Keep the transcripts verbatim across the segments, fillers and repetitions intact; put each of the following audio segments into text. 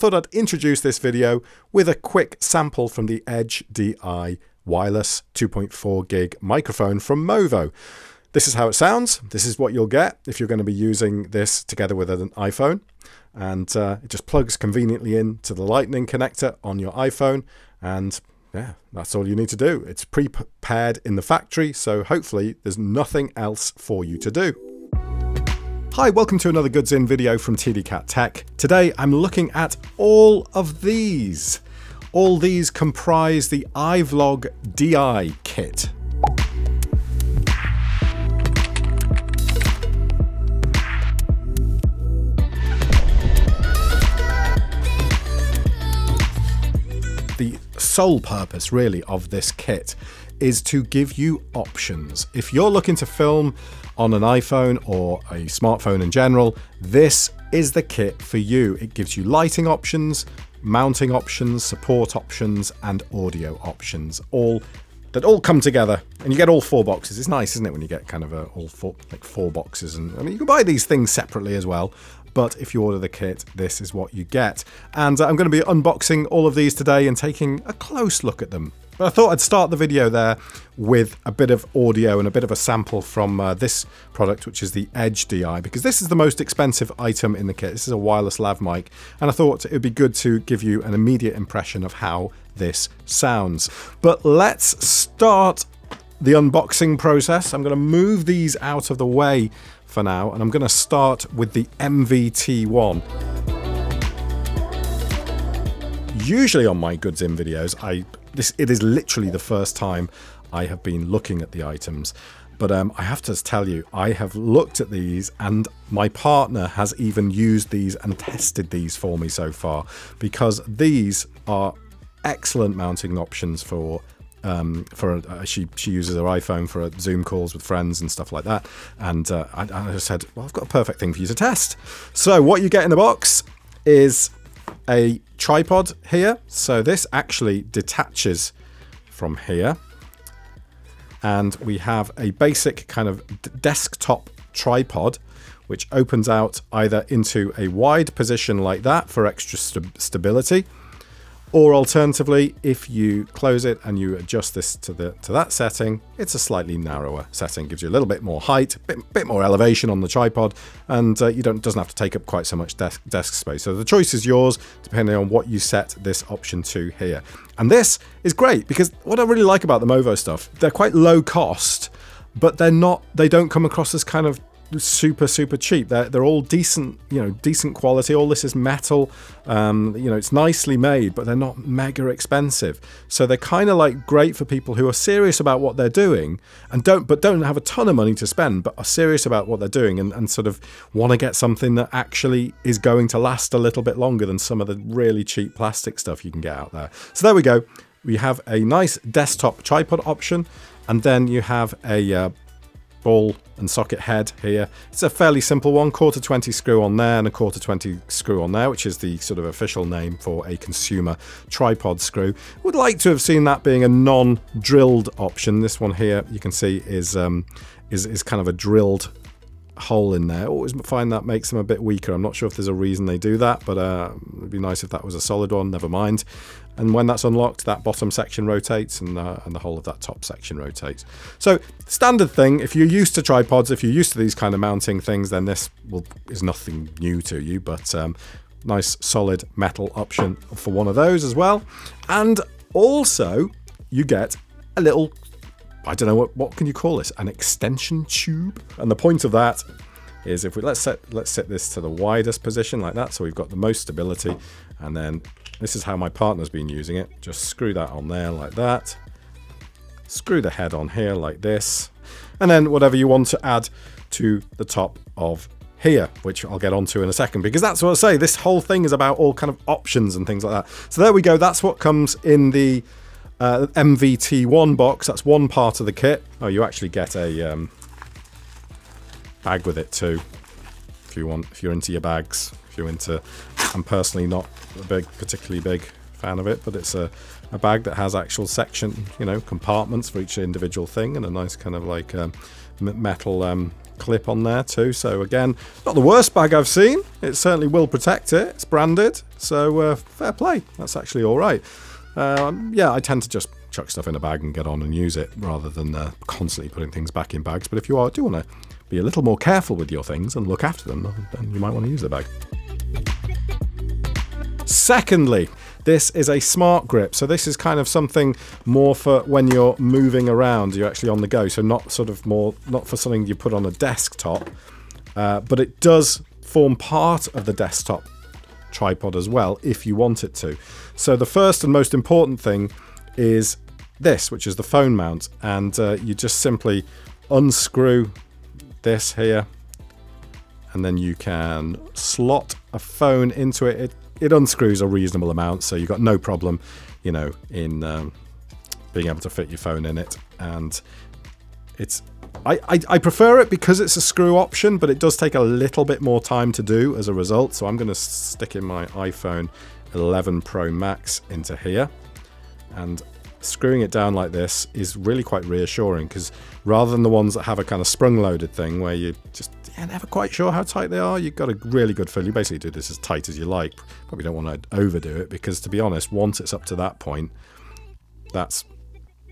thought I'd introduce this video with a quick sample from the Edge D I wireless two point four gig microphone from Movo. This is how it sounds. This is what you'll get if you're going to be using this together with an iPhone. And uh, it just plugs conveniently into the lightning connector on your iPhone. And yeah, that's all you need to do. It's pre-prepared in the factory, so hopefully there's nothing else for you to do. Hi, welcome to another Goods In video from T D Cat Tech. Today I'm looking at all of these. All these comprise the iVlog D I kit. The sole purpose, really, of this kit is to give you options. If you're looking to film on an iPhone or a smartphone in general, this is the kit for you. It gives you lighting options, mounting options, support options, and audio options, all that all come together, and you get all four boxes. It's nice, isn't it, when you get kind of a, all four, like four boxes, and I mean, you can buy these things separately as well. But if you order the kit, this is what you get. And I'm going to be unboxing all of these today and taking a close look at them. But I thought I'd start the video there with a bit of audio and a bit of a sample from uh, this product, which is the Edge D I, because this is the most expensive item in the kit. This is a wireless lav mic, and I thought it would be good to give you an immediate impression of how this sounds. But let's start the unboxing process. I'm going to move these out of the way for now, and I'm going to start with the M V T one. Usually on my Goods In videos, I this it is literally the first time I have been looking at the items, but um, I have to tell you, I have looked at these, and my partner has even used these and tested these for me so far, because these are excellent mounting options for. Um, for a, uh, she she uses her iPhone for a Zoom calls with friends and stuff like that, and uh, I, I said, well, I've got a perfect thing for you to test. So what you get in the box is a tripod here. So this actually detaches from here, and we have a basic kind of desktop tripod, which opens out either into a wide position like that for extra st stability. Or alternatively, if you close it and you adjust this to the to that setting, it's a slightly narrower setting, gives you a little bit more height, bit, bit more elevation on the tripod, and uh, you don't doesn't have to take up quite so much desk desk space. So the choice is yours, depending on what you set this option to here. And this is great, because what I really like about the Movo stuff, they're quite low cost, but they're not they don't come across as kind of super super cheap. They're, they're all decent, you know, decent quality. All this is metal, um you know, it's nicely made, but they're not mega expensive, so they're kind of like great for people who are serious about what they're doing and don't but don't have a ton of money to spend, but are serious about what they're doing, and, and sort of want to get something that actually is going to last a little bit longer than some of the really cheap plastic stuff you can get out there. So there we go, we have a nice desktop tripod option, and then you have a uh, ball and socket head here. It's a fairly simple one, quarter twenty screw on there and a quarter twenty screw on there, which is the sort of official name for a consumer tripod screw. Would like to have seen that being a non-drilled option. This one here, you can see, is um, is, is kind of a drilled hole in there. Always find that makes them a bit weaker. I'm not sure if there's a reason they do that, but uh, it'd be nice if that was a solid one. Never mind. And when that's unlocked, that bottom section rotates, and uh, and the whole of that top section rotates. So standard thing. If you're used to tripods, if you're used to these kind of mounting things, then this will is nothing new to you. But um, nice solid metal option for one of those as well. And also you get a little, I don't know, what, what can you call this? An extension tube? And the point of that is, if we let's set let's set this to the widest position like that, so we've got the most stability, and then this is how my partner's been using it. Just screw that on there like that. Screw the head on here like this. And then whatever you want to add to the top of here, which I'll get onto in a second, because that's what I say, this whole thing is about all kind of options and things like that. So there we go, that's what comes in the Uh, M V T one box. That's one part of the kit. Oh, you actually get a um, bag with it too, if you want, if you're into your bags, if you're into, I'm personally not a big, particularly big fan of it, but it's a, a bag that has actual section, you know, compartments for each individual thing, and a nice kind of like um, metal um, clip on there too. So again, not the worst bag I've seen. It certainly will protect it. It's branded, so uh, fair play. That's actually all right. Um, yeah, I tend to just chuck stuff in a bag and get on and use it rather than uh, constantly putting things back in bags. But if you are, do want to be a little more careful with your things and look after them, then you might want to use the bag. Secondly, this is a smart grip. So this is kind of something more for when you're moving around, you're actually on the go. So not sort of more, not for something you put on a desktop, uh, but it does form part of the desktop tripod as well, if you want it to. So the first and most important thing is this, which is the phone mount. And uh, you just simply unscrew this here, and then you can slot a phone into it. It, it unscrews a reasonable amount, so you've got no problem, you know, in um, being able to fit your phone in it. And it's, I, I, I prefer it because it's a screw option, but it does take a little bit more time to do as a result. So I'm going to stick in my iPhone eleven Pro Max into here, and screwing it down like this is really quite reassuring, because rather than the ones that have a kind of sprung loaded thing where you just yeah, never quite sure how tight they are, you've got a really good feel. You basically do this as tight as you like. Probably don't want to overdo it, because to be honest, once it's up to that point, that's,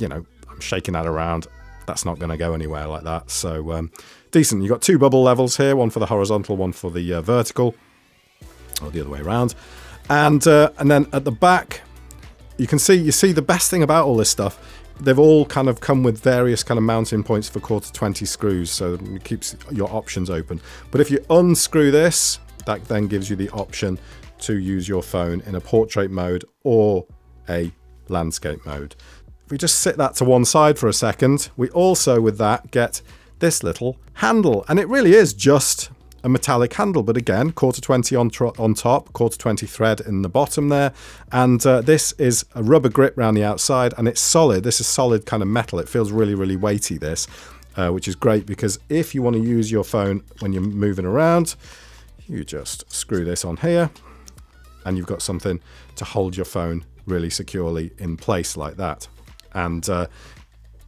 you know, I'm shaking that around. That's not going to go anywhere like that. So um, decent. You've got two bubble levels here, one for the horizontal, one for the uh, vertical, or the other way around. And, uh, and then at the back, you can see, you see the best thing about all this stuff, they've all kind of come with various kind of mounting points for quarter twenty screws, so it keeps your options open. But if you unscrew this, that then gives you the option to use your phone in a portrait mode or a landscape mode. If we just sit that to one side for a second, we also with that get this little handle, and it really is just a metallic handle, but again, quarter twenty on, on top, quarter twenty thread in the bottom there, and uh, this is a rubber grip around the outside, and it's solid. This is solid kind of metal. It feels really, really weighty, this, uh, which is great, because if you want to use your phone when you're moving around, you just screw this on here, and you've got something to hold your phone really securely in place like that. And uh,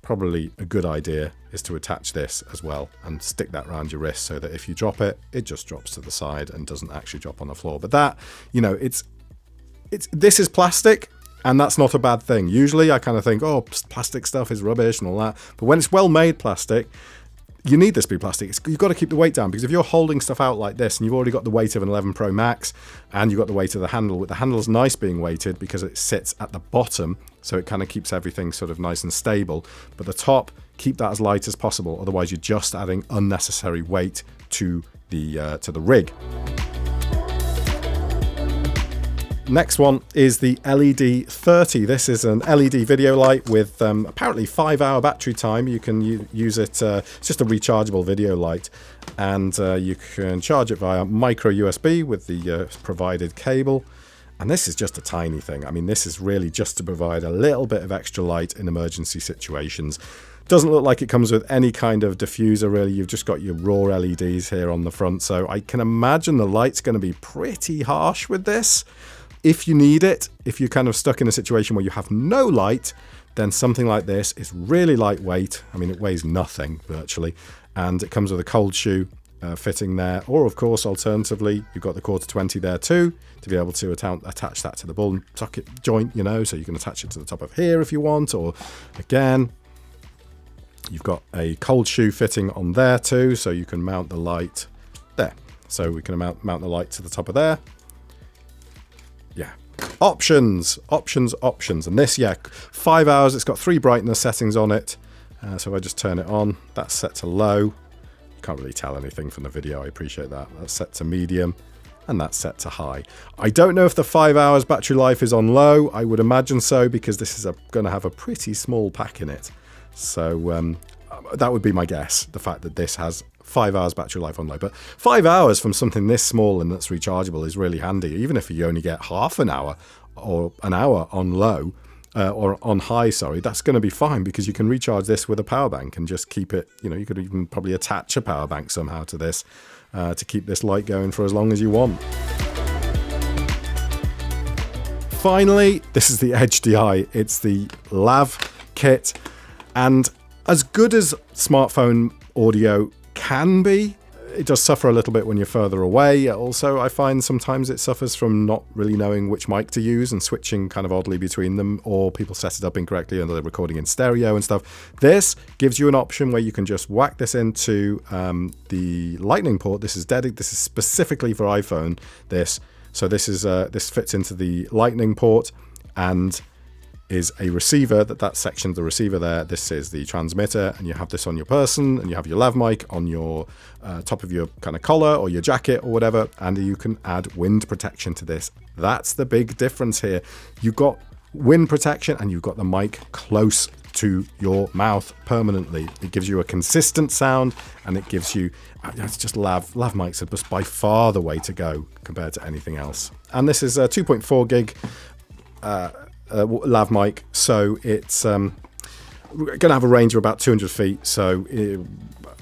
probably a good idea is to attach this as well and stick that around your wrist, so that if you drop it, it just drops to the side and doesn't actually drop on the floor. But that, you know, it's it's this is plastic, and that's not a bad thing. Usually I kind of think, oh, plastic stuff is rubbish and all that, but when it's well-made plastic, you need this to be plastic. It's, you've got to keep the weight down, because if you're holding stuff out like this and you've already got the weight of an eleven Pro Max and you've got the weight of the handle, the handle's nice being weighted because it sits at the bottom, so it kind of keeps everything sort of nice and stable. But the top, keep that as light as possible, otherwise you're just adding unnecessary weight to the, uh, to the rig. Next one is the L E D thirty. This is an L E D video light with um, apparently five hour battery time. You can use it, uh, it's just a rechargeable video light, and uh, you can charge it via micro U S B with the uh, provided cable. And this is just a tiny thing. I mean, this is really just to provide a little bit of extra light in emergency situations. Doesn't look like it comes with any kind of diffuser, really. You've just got your raw L E Ds here on the front, so I can imagine the light's going to be pretty harsh with this. If you need it, if you're kind of stuck in a situation where you have no light, then something like this is really lightweight. I mean, it weighs nothing virtually, and it comes with a cold shoe uh, fitting there. Or of course, alternatively, you've got the quarter twenty there too, to be able to attach that to the ball and socket joint, you know, so you can attach it to the top of here if you want. Or again, you've got a cold shoe fitting on there too, so you can mount the light there. So we can mount, mount the light to the top of there. Yeah, options, options, options. And this, yeah, five hours, it's got three brightness settings on it. Uh, so if I just turn it on, that's set to low. You can't really tell anything from the video, I appreciate that. That's set to medium, and that's set to high. I don't know if the five hours battery life is on low. I would imagine so, because this is going to have a pretty small pack in it. So um, that would be my guess, the fact that this has five hours battery life on low. But five hours from something this small and that's rechargeable is really handy, even if you only get half an hour or an hour on low, uh, or on high, sorry, that's going to be fine, because you can recharge this with a power bank and just keep it, you know, you could even probably attach a power bank somehow to this uh, to keep this light going for as long as you want. Finally, this is the Edge D I. It's the lav kit, and as good as smartphone Audio can be. It does suffer a little bit when you're further away. Also, I find sometimes it suffers from not really knowing which mic to use and switching kind of oddly between them, or people set it up incorrectly and they're recording in stereo and stuff. This gives you an option where you can just whack this into um, the lightning port. This is dedicated, this is specifically for iPhone, this. So this is uh, this fits into the lightning port and is a receiver, that that section of the receiver there. This is the transmitter, and you have this on your person, and you have your lav mic on your uh, top of your kind of collar or your jacket or whatever, and you can add wind protection to this. That's the big difference here. You've got wind protection and you've got the mic close to your mouth permanently. It gives you a consistent sound, and it gives you, it's just lav, lav mics are just by far the way to go compared to anything else. And this is a two point four gig uh, Uh, lav mic, so it's um, gonna have a range of about two hundred feet, so it,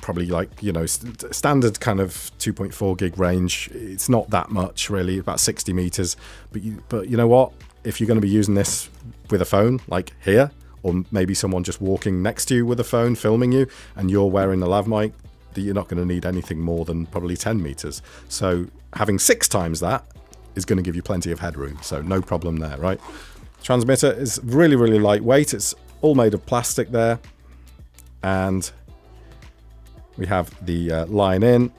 probably like, you know, st standard kind of two point four gig range. It's not that much really, about sixty meters, but you, but you know what, if you're going to be using this with a phone like here, or maybe someone just walking next to you with a phone filming you and you're wearing the lav mic, you're not going to need anything more than probably ten meters. So having six times that is going to give you plenty of headroom, so no problem there, right? Transmitter is really, really lightweight. It's all made of plastic there. And we have the uh, line in.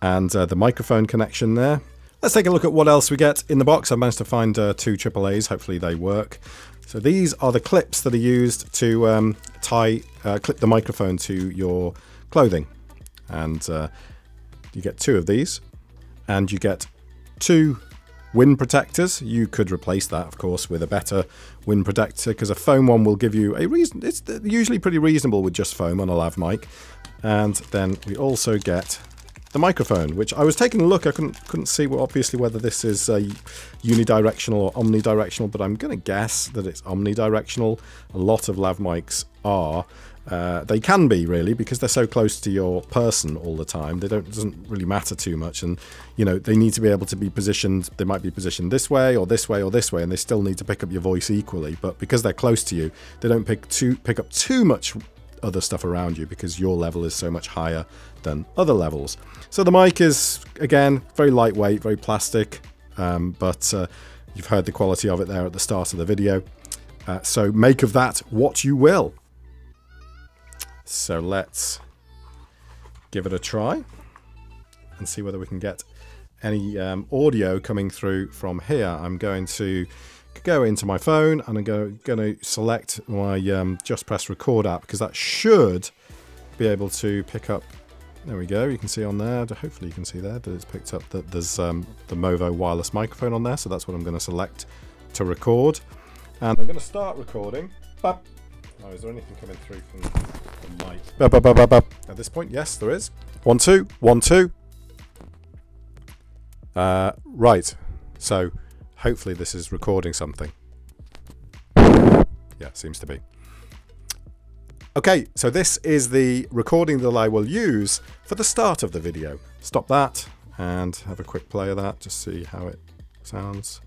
And uh, the microphone connection there. Let's take a look at what else we get in the box. I've managed to find uh, two triple A's. Hopefully they work. So these are the clips that are used to um, tie, uh, clip the microphone to your clothing. And uh, you get two of these. And you get two wind protectors. You could replace that, of course, with a better wind protector, because a foam one will give you a reason. It's usually pretty reasonable with just foam on a lav mic. And then we also get the microphone, which I was taking a look. I couldn't couldn't see what, obviously, whether this is a unidirectional or omnidirectional, but I'm going to guess that it's omnidirectional. A lot of lav mics are. Uh, they can be, really, because they're so close to your person all the time. They don't, it doesn't really matter too much, and you know, they need to be able to be positioned. They might be positioned this way or this way or this way, and they still need to pick up your voice equally. But because they're close to you, they don't pick too pick up too much other stuff around you, because your level is so much higher than other levels. So the mic is, again, very lightweight, very plastic, um, but uh, you've heard the quality of it there at the start of the video. Uh, so make of that what you will. So let's give it a try and see whether we can get any um, audio coming through from here. I'm going to go into my phone and I'm going to select my um, Just Press Record app, because that should be able to pick up. There we go. You can see on there, hopefully you can see there, that it's picked up that there's um, the Movo wireless microphone on there. So that's what I'm going to select to record. And I'm going to start recording. Bop. Oh, is there anything coming through from the mic? Bup, bup, bup, bup. At this point, yes, there is. One, two, one, two. Uh, right. So, hopefully this is recording something. Yeah, seems to be. Okay, so this is the recording that I will use for the start of the video. Stop that and have a quick play of that, just see how it sounds.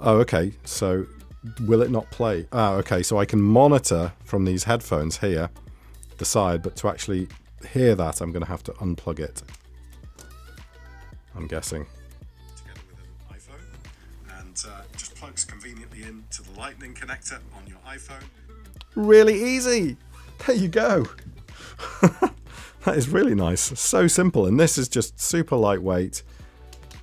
Oh, okay, so... will it not play? Ah, okay, so I can monitor from these headphones here, the side, but to actually hear that, I'm going to have to unplug it, I'm guessing. Together with an iPhone, and uh, just plugs conveniently into the lightning connector on your iPhone. Really easy! There you go! That is really nice, so simple, and this is just super lightweight.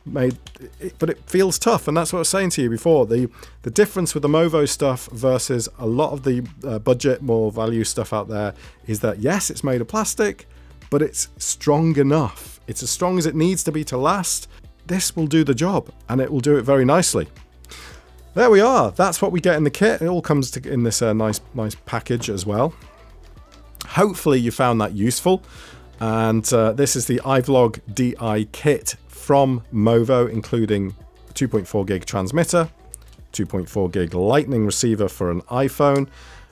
Made it, but it feels tough, and that's what I was saying to you before, the the difference with the Movo stuff versus a lot of the uh, budget, more value stuff out there, is that yes, it's made of plastic, but it's strong enough, it's as strong as it needs to be to last. This will do the job, and it will do it very nicely. There we are, that's what we get in the kit. It all comes to, in this uh, nice nice package as well. Hopefully you found that useful. And uh, this is the iVlog D I kit from Movo, including two point four gig transmitter, two point four gig lightning receiver for an iPhone,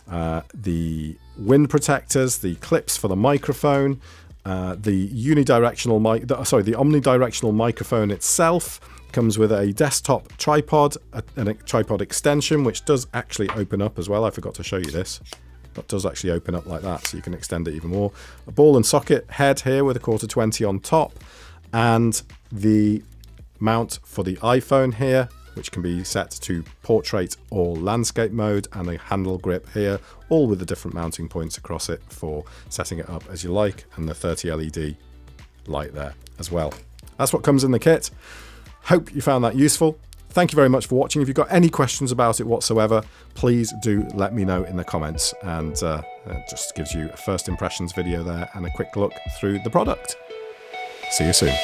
uh, the wind protectors, the clips for the microphone, uh, the unidirectional mic, the, sorry, the omnidirectional microphone itself. Comes with a desktop tripod, a, and a tripod extension, which does actually open up as well. I forgot to show you this. That does actually open up like that, so you can extend it even more. A ball and socket head here with a quarter twenty on top, and the mount for the iPhone here, which can be set to portrait or landscape mode, and a handle grip here, all with the different mounting points across it for setting it up as you like, and the thirty L E D light there as well. That's what comes in the kit. Hope you found that useful. Thank you very much for watching. If you've got any questions about it whatsoever, please do let me know in the comments, and uh, it just gives you a first impressions video there and a quick look through the product. See you soon.